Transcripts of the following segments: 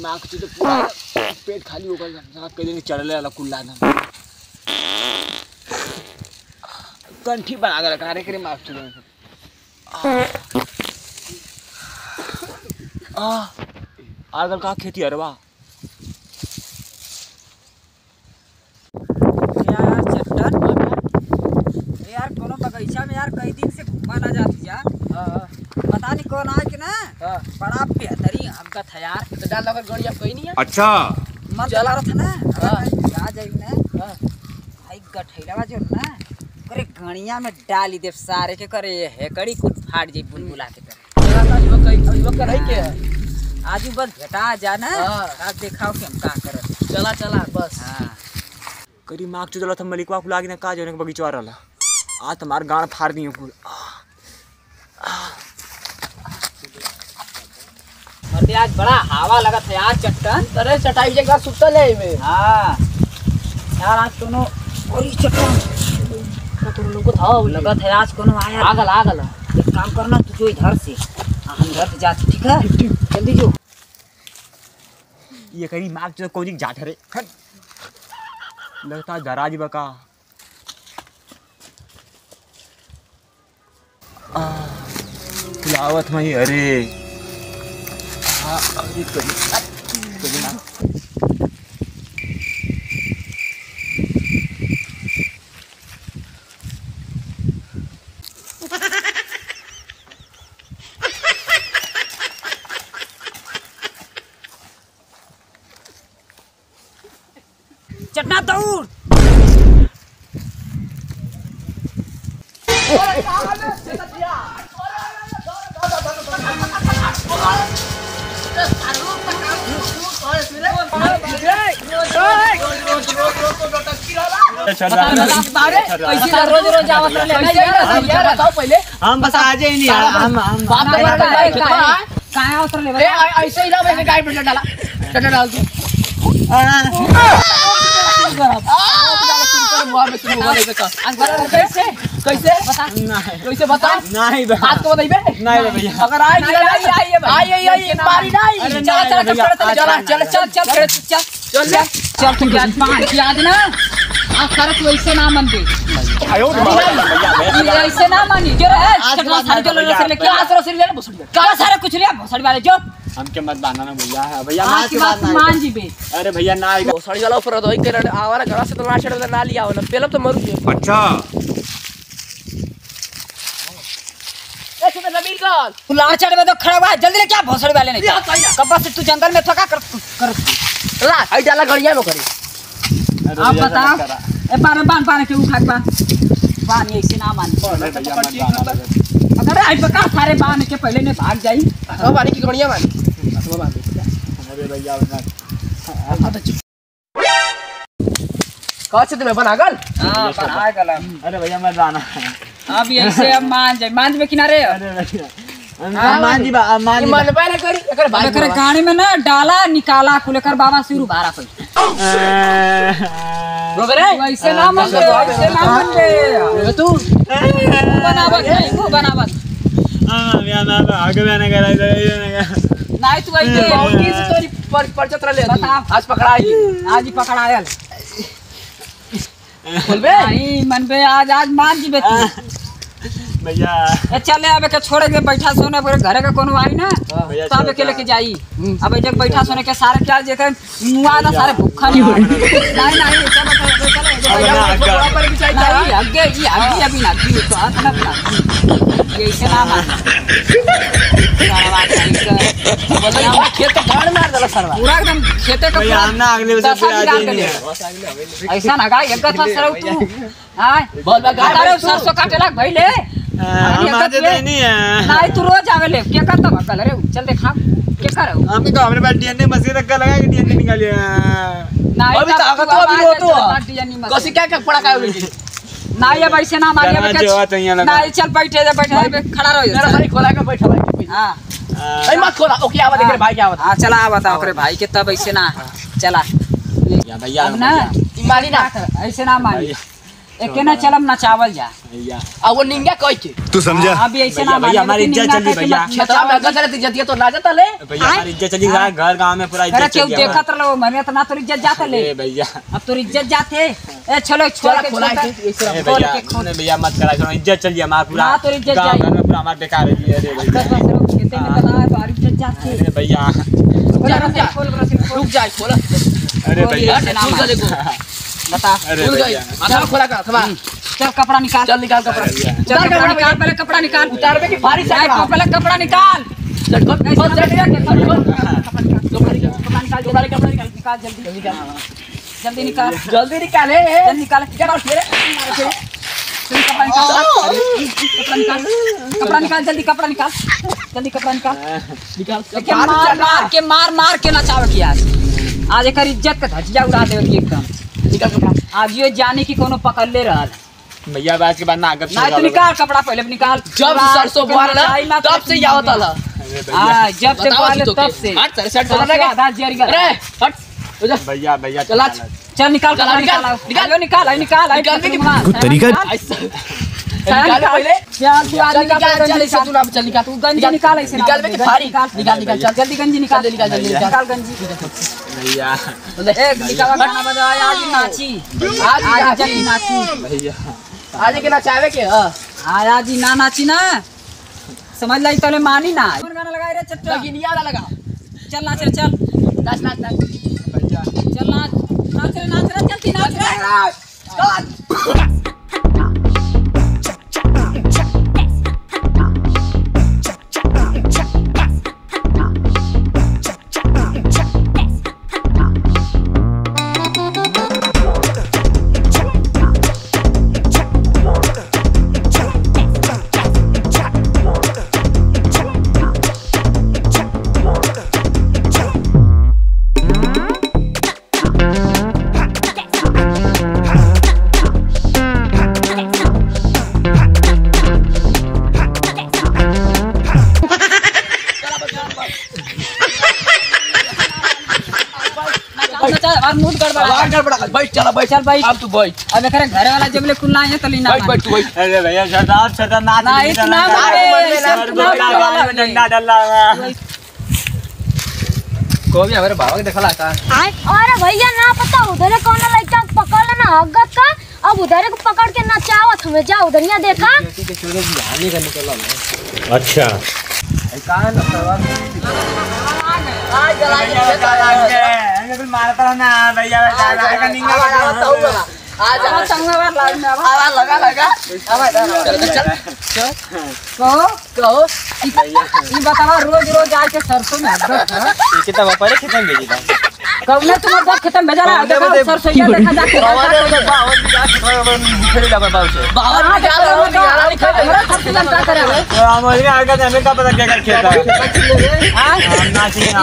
दिमाग से तो पूरा पेट खाली होकर साफ कह देंगे चढ़ ले कुल्ला ना कंठी बना कर रखा रे माफ चुके आजकल का खेती अरवा यार कोनो बगीचा में यार कई दिन से घूमा ना जाती जा पता नहीं कौन आए कि ना बड़ा बेहतरी हमका था यार तो डाल लगा गड़िया कोई नहीं है अच्छा मन चला रहा था ना आ जाई ना भाई गठैलावा जो ना करे गणिया में डाली दे सारे के करे हेकड़ी कुछ फाड़ जाई बुलबुला के चला कर है के आजू बस घटा जाना आज देखाओ कि हम का करत चला चला बस हां करी माग चुदला त मलिकवा को लागिना का जोने बगीचा रहला आ तुम्हार गाड़ फाड़ दियो कुल मते आज बड़ा हवा लगत है यार चट्टान अरे चटाई जगह सुतल है में हां यार आज कोनो ओरी चट्टान कतरो लोग था लगत है आज कोनो आया आगल एक काम करना तू जो इधर से हम घर जा ठीक है जल्दी जो ये कहीं माग जो कोई जाट रे लगता गराज बका लावत मई अरे अरे चटना दौड़ रोज रोज आवाज पहले हम बस आज ही ऐसे ही डाला चटना डाल दू कैसे कैसे कैसे बता नहीं बात को भैया अगर आए पारी नहीं चल चल चल चल चल चल तुम याद ना करत वैसे ना मन दे ऐसे ना मानी जो है सारे कुछ लिया भोसड़ी वाले जो हमके मत बांधना भैया है भैया ना की बात मान जी बे अरे भैया ना भोसड़ी वाला ऊपर तो एक कर आवारा गड़ा से तो ना छड़ ना लिया वाला पहले तो मरू अच्छा ऐसे में नबील कौन तू लाचड़ में तो खड़ा हुआ जल्दी ले क्या भोसड़ी वाले नहीं कब्बा से तू जंगल में थका कर ला आई डाला गड़िया में करे आप बताओ ए पारे पान के उठा के पानी ऐसे ना मान पर अगर आई पका सारे बांध के पहले ने भाग जाई अब वाली की गणिया मान अब बांध अरे भैया अब कहां से तुम्हें बना गल हां बना गल अरे भैया मैं जाना अब ऐसे अब मान जाई मान में किनारे अरे भैया मान जी मान पहले करी अगर भाई करे गाड़ी में ना डाला निकाला कुलकर बाबा शुरू भारा पे वैसे ना मन दे वैसे ना मन दे तू बनावत हां मैं ना आगे मैंने करा नहीं तू ऐसे बहुत ही स्टोरी परचत्र ले आज पकड़ाई आज ही पकड़ायल बोलबे नहीं मन पे आज आज मान जी बेटी भैया चल आबे के छोड़ के बैठा सोने पर घरे का कोनो आई ना तब के लेके जाई अब जब बैठा सोने के सारे क्या जे मुआ ना सारे भूखा नहीं हो नहीं सब चलो ऊपर भी चाहिए आगे जी आगे अभी ना दी तो आज ना ये सलाम सारा बोला खेत तो बाढ़ मार देला सरवा पूरा एकदम खेते का पूरा ना अगले से फिर आ जाए ऐसा ना का एक था सरौ तू हां बोल बा गाड़ो सरसों काटेला भाई ले नहीं तू रोज आवे ले क्या करता भगल रे चल देखा क्या कर रहा आपके गांव में डीएनए मशीन रखा लगा के डीएनए निकालिए अभी ताकत अभी रो तो कसी क्या पड़ा का बोली नहीं अब ऐसे ना मारिए नहीं चल बैठे खड़ा रहो मेरा भाई खोला के बैठा भाई हां ए मत खोला ओके आवा देख रे भाई आवत हां चला आवा ता ओकरे भाई के तब ऐसे ना चला भैया भैया ना मारी ना ऐसे ना मारी एके ना चलम नचावल जा आ वो निंगा कह के तू समझा। अभी ऐसे ना भैया हमारी इज्जत चली भैया, खचा में अगर तेरी इज्जत तो ला जाता ले भैया, हमारी इज्जत चली घर गांव में पूरा इज्जत चली। अरे क्यों देखत रहो मने तो ना तोरी इज्जत जाता ले भैया, अब तोरी इज्जत जाते। ए चलो छोड़ के खोला के खोल के खोने भैया मत करा करो, इज्जत चली हमार पूरा गांव घर में पूरा हमार बेकार है। अरे भैया खेते में बना तो हमारी इज्जत जाती। अरे भैया रुक जा खोल। अरे भैया ना देखो बता भूल गई माथा खोला का थमा। चल कपड़ा निकाल, चल निकाल कपड़ा, चल कपड़ा निकाल, पहले कपड़ा निकाल उतारबे की भारी से तो पहले कपड़ा निकाल। चल कपड़ा निकाल, कपड़ा निकाल, जोड़ा लेके कपड़ा निकाल, जल्दी जल्दी निकाल, जल्दी निकाल, जल्दी निकाल, ए निकाल निकाल फिर कपड़ा निकाल, कपड़ा निकाल, कपड़ा निकाल, जल्दी कपड़ा निकाल, जल्दी कपड़ा निकाल, निकाल के मार मार के नचावे की आज आज एकर इज्जत का धज्जिया उड़ा देवे एकदम। निकाल कपड़ा, आज ये जाने की कोनो पकड़ ले रहा भैया बात के बाद ना आगत ना। तो निकाल कपड़ा पहले निकाल, जब सरसों बोआला तब से या होता ला। हां जब से बोआला तब से हट सरसों बोआला के आधा जरिया। अरे हट हो जा भैया भैया चला चल निकाल कपड़ा निकाल निकाल निकाल निकाल निकाल तरीका निकाल पहले यार तू आदमी का चल चल निकाल तू गंजी निकाल ऐसे निकाल बे भारी निकाल निकाल चल जल्दी गंजी निकाल निकाल निकाल गंजी भैया। एक निकाला गाना बजाया आज नाची, आज जल्दी नाची भैया, आज के नचावे के ह आज ही ना नाची ना समझ लाई तोले मानी ना। और गाना लगाए रे चट्टा लगिनी आला लगा, चल नाच रे चल नाच नाच नाच भैया, चल नाच नाच रे नाच रे चलती नाच रे चल। बैठ चला बैठ चल बैठ, अब तू बैठ, अब करे घरे वाला जबले खुलना है तो लेना बैठ बैठ तू बैठ। अरे भैया सरदार सरदार ना ना इतना मारे डंडा डल्ला को भी हमारे भाव के देखला का। अरे भैया ना पता उधर कौन लड़का पकड़ लेना हगत का, अब उधर को पकड़ के नचावत हमें जा उधरिया देखा के चोरे जाने का निकल। अच्छा का ना आज जलाइए चला मारता ना भैया का निंगा लगा आज आवाज लगा लगा कहो ये बतावा रोज रोज आके सरसों में कितना व्यापारी खत्म भेजी था कौन तुम दख खत्म भेजा रहा देखो सरसों ये देखा जाके बावन क्या करे हमारे आगे हमें का पता क्या कर खेता है ना चाहिए ना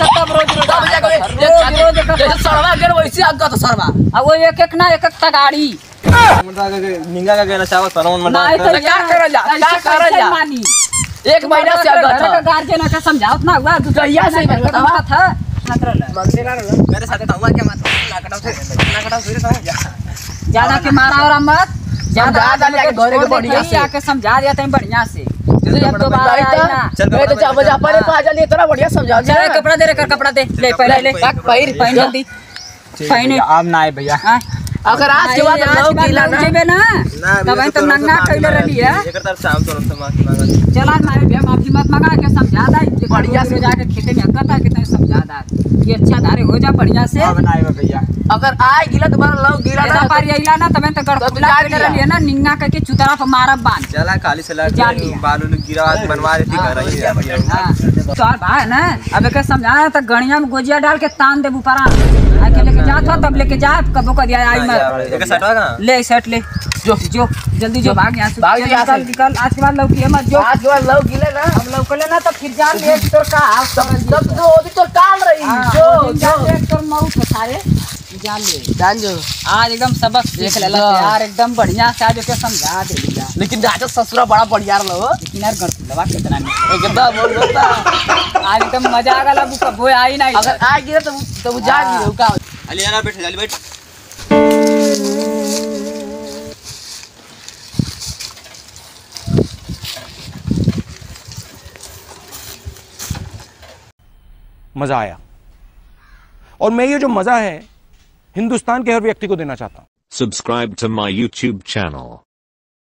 सब रोज रोज सरवा गेल वैसे आग तो सरवा आ वो एक ना एक एकटा गाड़ी मुंडा के निंगा का गेना चाव सरवन में क्या करल जा क्या करल जा एक महीना से आग का गार्जियन का समझावत ना हुआ गैया से बतावा था मंदिर आ रहा मेरे साथ हुआ क्या मत नाकड़ा से ज्यादा के मारा और मत ज्यादा जाके घरे के बढ़िया से आके समझा दिया तई बढ़िया से तो जा मजा पर आ जा इतना बढ़िया समझा जा। कपड़ा दे रे कपड़ा दे ले पहले ले पैक पैर पहन जल्दी पहन आम ना है भैया। अगर आज के बाद लव किला ना जेबे ना तब हम नंगा कइले रहली है एकर तरफ शाम तो माफी मांगा चला मारे भैया माफी मत मांगा के समझा दा बढ़िया से जाके खेते में हकता के तय समझा दा ये अच्छा धारे हो जा बढ़िया से। अब ना आएगा भैया अगर आए गिला तुम्हारा लव गिला ना पर आइला ना तब हम तो गुलाब कर रहली है ना निंगा करके चुतरा पर मारब बांध चला खाली से बालू में गिरा बनवा देती कर रही है भैया तो भाई ना। अब के समझा त गणिया में गोजिया डाल के तान देबू परा आके लेके जा था तब लेके जा कबो कर दिया आई एक सेट होगा ले सेट ले जो जो जल्दी जो भाग यहां से भाग निकल निकल आज के बाद लौकी मत जो आज के बाद लौ गिले ना हम लौ ले ना तो फिर जान ले तोर का सब तो ओदी तोर काल रही जो जो तोर मऊ सारे जान ले जान जो आज एकदम सबक देख ले यार एकदम बढ़िया से आज के समझा दे। लेकिन राजा ससुरा बड़ा बढ़िया लहो लेकिन यार घर लवा कितना एकदम बोल देता आज एकदम मजा आ गला बुका वो आई नहीं अगर आ गिरे तो जा गिरो का अली यार बैठ जा बैठ। मज़ा आया। और मैं ये जो मज़ा है हिंदुस्तान के हर व्यक्ति को देना चाहता हूँ। Subscribe to my YouTube channel.